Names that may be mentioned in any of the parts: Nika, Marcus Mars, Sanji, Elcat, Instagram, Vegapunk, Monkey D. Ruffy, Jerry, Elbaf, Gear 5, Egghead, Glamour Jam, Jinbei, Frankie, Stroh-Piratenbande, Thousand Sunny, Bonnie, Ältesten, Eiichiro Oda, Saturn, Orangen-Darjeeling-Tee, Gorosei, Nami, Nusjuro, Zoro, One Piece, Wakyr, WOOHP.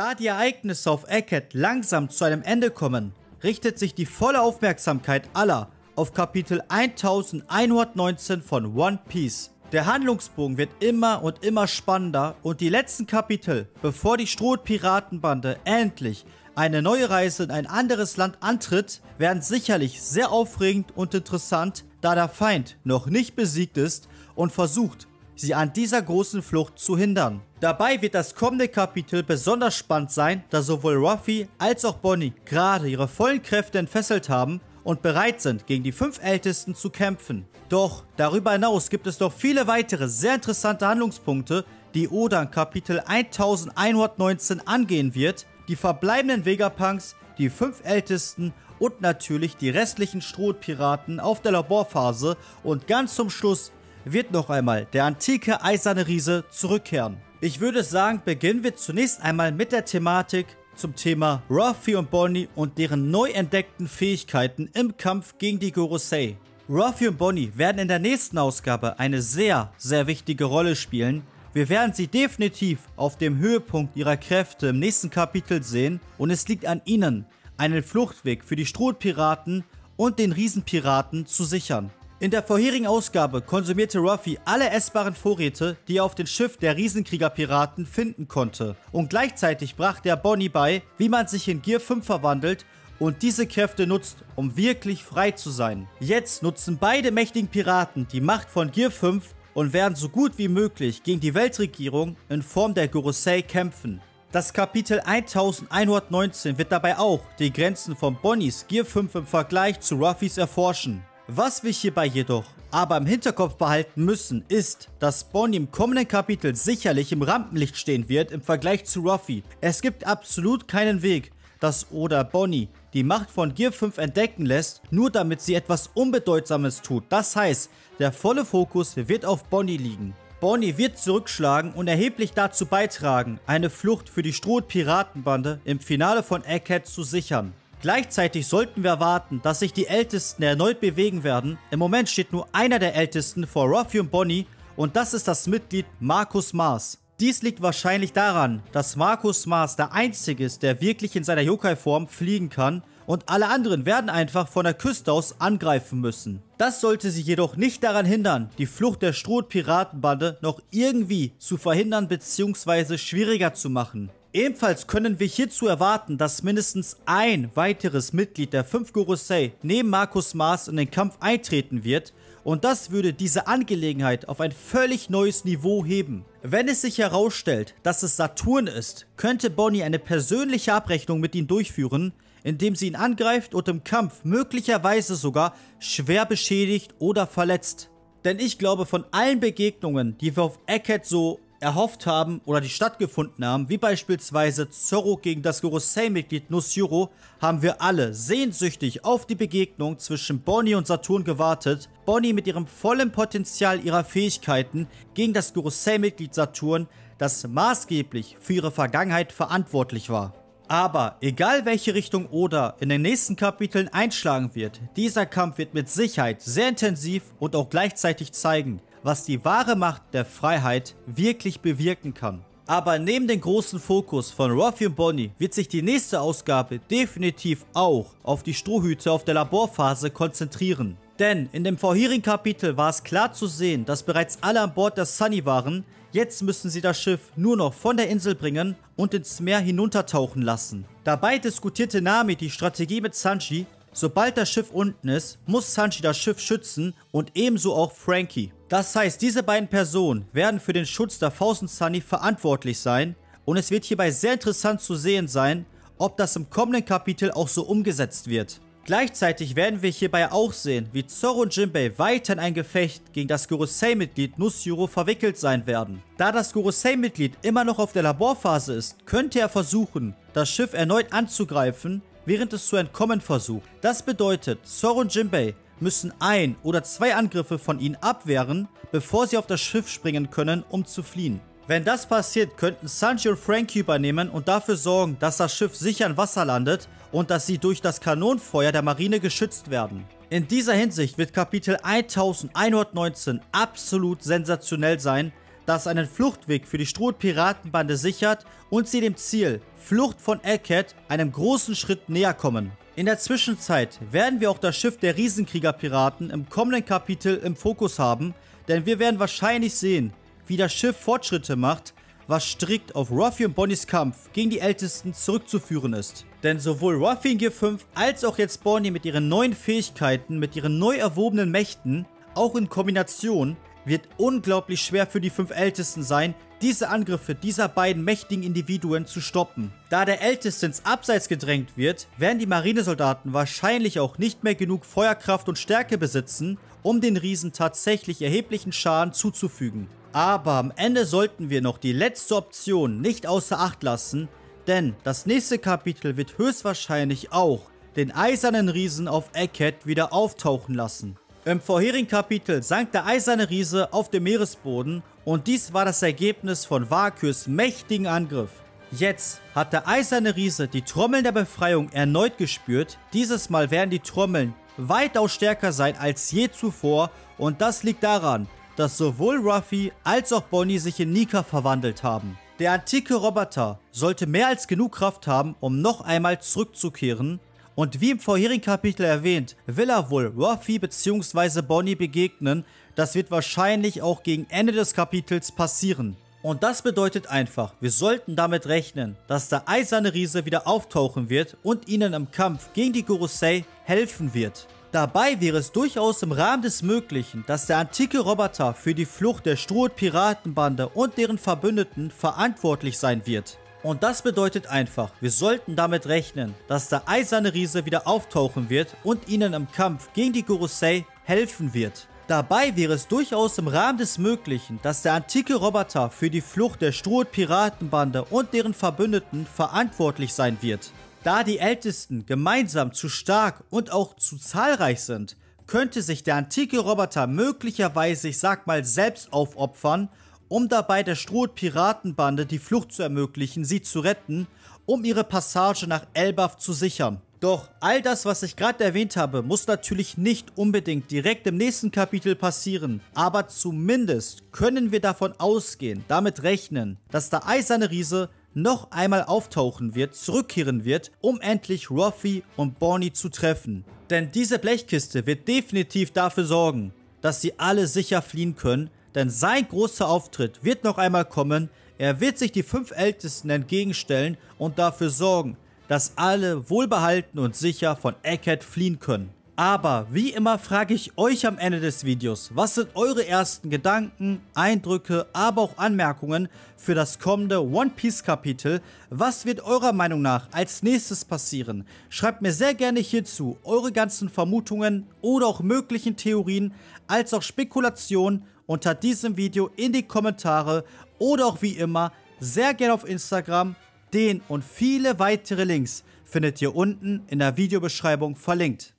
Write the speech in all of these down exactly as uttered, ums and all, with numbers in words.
Da die Ereignisse auf Egghead langsam zu einem Ende kommen, richtet sich die volle Aufmerksamkeit aller auf Kapitel elfhundertneunzehn von One Piece. Der Handlungsbogen wird immer und immer spannender und die letzten Kapitel, bevor die Stroh-Piratenbande endlich eine neue Reise in ein anderes Land antritt, werden sicherlich sehr aufregend und interessant, da der Feind noch nicht besiegt ist und versucht, sie an dieser großen Flucht zu hindern. Dabei wird das kommende Kapitel besonders spannend sein, da sowohl Ruffy als auch Bonnie gerade ihre vollen Kräfte entfesselt haben und bereit sind, gegen die fünf Ältesten zu kämpfen. Doch darüber hinaus gibt es noch viele weitere sehr interessante Handlungspunkte, die Oda in Kapitel elfhundertneunzehn angehen wird, die verbleibenden Vegapunks, die fünf Ältesten und natürlich die restlichen Strohpiraten auf der Laborphase, und ganz zum Schluss wird noch einmal der antike eiserne Riese zurückkehren. Ich würde sagen, beginnen wir zunächst einmal mit der Thematik zum Thema Ruffy und Bonnie und deren neu entdeckten Fähigkeiten im Kampf gegen die Gorosei. Ruffy und Bonnie werden in der nächsten Ausgabe eine sehr, sehr wichtige Rolle spielen. Wir werden sie definitiv auf dem Höhepunkt ihrer Kräfte im nächsten Kapitel sehen, und es liegt an ihnen, einen Fluchtweg für die Strohpiraten und den Riesenpiraten zu sichern. In der vorherigen Ausgabe konsumierte Ruffy alle essbaren Vorräte, die er auf dem Schiff der Riesenkriegerpiraten finden konnte, und gleichzeitig brachte er Bonnie bei, wie man sich in Gear fünf verwandelt und diese Kräfte nutzt, um wirklich frei zu sein. Jetzt nutzen beide mächtigen Piraten die Macht von Gear fünf und werden so gut wie möglich gegen die Weltregierung in Form der Gorosei kämpfen. Das Kapitel elfhundertneunzehn wird dabei auch die Grenzen von Bonnies Gear fünf im Vergleich zu Ruffys erforschen. Was wir hierbei jedoch aber im Hinterkopf behalten müssen, ist, dass Bonnie im kommenden Kapitel sicherlich im Rampenlicht stehen wird im Vergleich zu Ruffy. Es gibt absolut keinen Weg, dass Oda Bonnie die Macht von Gear fünf entdecken lässt, nur damit sie etwas Unbedeutsames tut. Das heißt, der volle Fokus wird auf Bonnie liegen. Bonnie wird zurückschlagen und erheblich dazu beitragen, eine Flucht für die Stroh-Piratenbande im Finale von Egghead zu sichern. Gleichzeitig sollten wir erwarten, dass sich die Ältesten erneut bewegen werden. Im Moment steht nur einer der Ältesten vor Ruffy und Bonnie, und das ist das Mitglied Marcus Mars. Dies liegt wahrscheinlich daran, dass Marcus Mars der einzige ist, der wirklich in seiner Yokai-Form fliegen kann, und alle anderen werden einfach von der Küste aus angreifen müssen. Das sollte sie jedoch nicht daran hindern, die Flucht der Stroh-Piratenbande noch irgendwie zu verhindern bzw. schwieriger zu machen. Ebenfalls können wir hierzu erwarten, dass mindestens ein weiteres Mitglied der fünf Gorosei neben Marcus Mars in den Kampf eintreten wird, und das würde diese Angelegenheit auf ein völlig neues Niveau heben. Wenn es sich herausstellt, dass es Saturn ist, könnte Bonnie eine persönliche Abrechnung mit ihm durchführen, indem sie ihn angreift und im Kampf möglicherweise sogar schwer beschädigt oder verletzt. Denn ich glaube, von allen Begegnungen, die wir auf Egghead so erhofft haben oder die stattgefunden haben, wie beispielsweise Zoro gegen das Gorosei-Mitglied Nusjuro, haben wir alle sehnsüchtig auf die Begegnung zwischen Bonnie und Saturn gewartet. Bonnie mit ihrem vollen Potenzial ihrer Fähigkeiten gegen das Gorosei-Mitglied Saturn, das maßgeblich für ihre Vergangenheit verantwortlich war. Aber egal welche Richtung Oda in den nächsten Kapiteln einschlagen wird, dieser Kampf wird mit Sicherheit sehr intensiv und auch gleichzeitig zeigen, was die wahre Macht der Freiheit wirklich bewirken kann. Aber neben dem großen Fokus von Ruffy und Bonnie wird sich die nächste Ausgabe definitiv auch auf die Strohhüte auf der Laborphase konzentrieren. Denn in dem vorherigen Kapitel war es klar zu sehen, dass bereits alle an Bord der Sunny waren. Jetzt müssen sie das Schiff nur noch von der Insel bringen und ins Meer hinuntertauchen lassen. Dabei diskutierte Nami die Strategie mit Sanji. Sobald das Schiff unten ist, muss Sanji das Schiff schützen und ebenso auch Frankie. Das heißt, diese beiden Personen werden für den Schutz der Thousand Sunny verantwortlich sein, und es wird hierbei sehr interessant zu sehen sein, ob das im kommenden Kapitel auch so umgesetzt wird. Gleichzeitig werden wir hierbei auch sehen, wie Zoro und Jinbei weiter in ein Gefecht gegen das Gorosei-Mitglied Nusjuro verwickelt sein werden. Da das Gorosei-Mitglied immer noch auf der Laborphase ist, könnte er versuchen, das Schiff erneut anzugreifen, während es zu entkommen versucht. Das bedeutet, Zoro und Jinbei müssen ein oder zwei Angriffe von ihnen abwehren, bevor sie auf das Schiff springen können, um zu fliehen. Wenn das passiert, könnten Sanji und Frankie übernehmen und dafür sorgen, dass das Schiff sicher in Wasser landet und dass sie durch das Kanonenfeuer der Marine geschützt werden. In dieser Hinsicht wird Kapitel elfhundertneunzehn absolut sensationell sein, das einen Fluchtweg für die Stroh-Piratenbande sichert und sie dem Ziel, Flucht von Elcat, einem großen Schritt näher kommen. In der Zwischenzeit werden wir auch das Schiff der Riesenkriegerpiraten im kommenden Kapitel im Fokus haben, denn wir werden wahrscheinlich sehen, wie das Schiff Fortschritte macht, was strikt auf Ruffy und Bonnies Kampf gegen die Ältesten zurückzuführen ist. Denn sowohl Ruffy in Gear fünf als auch jetzt Bonnie mit ihren neuen Fähigkeiten, mit ihren neu erworbenen Mächten, auch in Kombination, wird unglaublich schwer für die fünf Ältesten sein, diese Angriffe dieser beiden mächtigen Individuen zu stoppen. Da der Älteste ins Abseits gedrängt wird, werden die Marinesoldaten wahrscheinlich auch nicht mehr genug Feuerkraft und Stärke besitzen, um den Riesen tatsächlich erheblichen Schaden zuzufügen. Aber am Ende sollten wir noch die letzte Option nicht außer Acht lassen, denn das nächste Kapitel wird höchstwahrscheinlich auch den eisernen Riesen auf Egghead wieder auftauchen lassen. Im vorherigen Kapitel sank der eiserne Riese auf dem Meeresboden und dies war das Ergebnis von Wakyrs mächtigen Angriff. Jetzt hat der eiserne Riese die Trommeln der Befreiung erneut gespürt, dieses Mal werden die Trommeln weitaus stärker sein als je zuvor und das liegt daran, dass sowohl Ruffy als auch Bonnie sich in Nika verwandelt haben. Der antike Roboter sollte mehr als genug Kraft haben, um noch einmal zurückzukehren. Und wie im vorherigen Kapitel erwähnt, will er wohl Ruffy bzw. Bonnie begegnen. Das wird wahrscheinlich auch gegen Ende des Kapitels passieren. Und das bedeutet einfach, wir sollten damit rechnen, dass der eiserne Riese wieder auftauchen wird und ihnen im Kampf gegen die Gorosei helfen wird. Dabei wäre es durchaus im Rahmen des Möglichen, dass der antike Roboter für die Flucht der Stroh-Piratenbande und deren Verbündeten verantwortlich sein wird. Und das bedeutet einfach, wir sollten damit rechnen, dass der eiserne Riese wieder auftauchen wird und ihnen im Kampf gegen die Gorosei helfen wird. Dabei wäre es durchaus im Rahmen des Möglichen, dass der antike Roboter für die Flucht der Stroh-Piratenbande und deren Verbündeten verantwortlich sein wird. Da die Ältesten gemeinsam zu stark und auch zu zahlreich sind, könnte sich der antike Roboter möglicherweise, ich sag mal, selbst aufopfern, um dabei der Stroh-Piratenbande die Flucht zu ermöglichen, sie zu retten, um ihre Passage nach Elbaf zu sichern. Doch all das, was ich gerade erwähnt habe, muss natürlich nicht unbedingt direkt im nächsten Kapitel passieren, aber zumindest können wir davon ausgehen, damit rechnen, dass der eiserne Riese noch einmal auftauchen wird, zurückkehren wird, um endlich Ruffy und Bonnie zu treffen. Denn diese Blechkiste wird definitiv dafür sorgen, dass sie alle sicher fliehen können, denn sein großer Auftritt wird noch einmal kommen, er wird sich die fünf Ältesten entgegenstellen und dafür sorgen, dass alle wohlbehalten und sicher von Egghead fliehen können. Aber wie immer frage ich euch am Ende des Videos, was sind eure ersten Gedanken, Eindrücke, aber auch Anmerkungen für das kommende One Piece Kapitel? Was wird eurer Meinung nach als nächstes passieren? Schreibt mir sehr gerne hierzu eure ganzen Vermutungen oder auch möglichen Theorien, als auch Spekulationen unter diesem Video in die Kommentare oder auch wie immer sehr gerne auf Instagram. Den und viele weitere Links findet ihr unten in der Videobeschreibung verlinkt.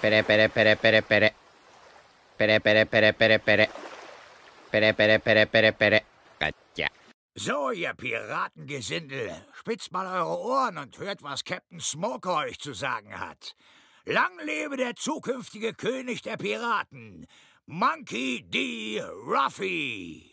Pere pere pere pere pere pere pere pere pere pere pere pere pere pere pere Katja. So, ihr Piratengesindel, spitzt mal eure Ohren und hört, was Captain Smoker euch zu sagen hat. Lang lebe der zukünftige König der Piraten, Monkey D. Ruffy.